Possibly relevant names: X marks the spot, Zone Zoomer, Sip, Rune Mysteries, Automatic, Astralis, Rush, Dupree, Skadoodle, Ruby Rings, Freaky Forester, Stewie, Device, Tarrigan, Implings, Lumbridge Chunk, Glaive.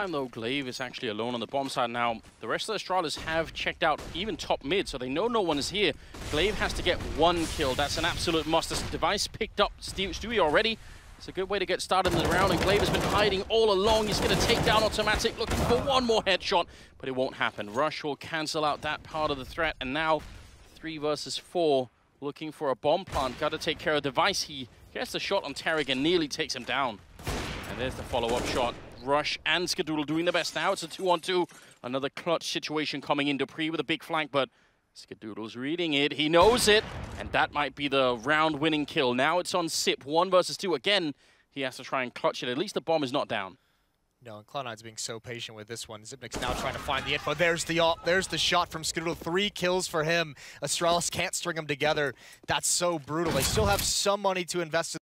Time though, Glaive is actually alone on the bomb side now. The rest of the Astralis have checked out even top mid, so they know no one is here. Glaive has to get one kill. That's an absolute must. This Device picked up Stewie already. It's a good way to get started in the round, and Glaive has been hiding all along. He's going to take down Automatic, looking for one more headshot, but it won't happen. Rush will cancel out that part of the threat, and now 3 versus 4, looking for a bomb plant. Got to take care of Device. He gets the shot on Tarrigan, nearly takes him down. And there's the follow-up shot. Rush and Skadoodle doing the best now. It's a 2-on-2. Another clutch situation coming in. Dupree with a big flank, but Skadoodle's reading it. He knows it, and that might be the round-winning kill. Now it's on Sip. 1 versus 2. Again, he has to try and clutch it. At least the bomb is not down. No, and Cloud9's being so patient with this one. Zipnik's now trying to find the info. There's the ult. There's the shot from Skadoodle. 3 kills for him. Astralis can't string them together. That's so brutal. They still have some money to invest in.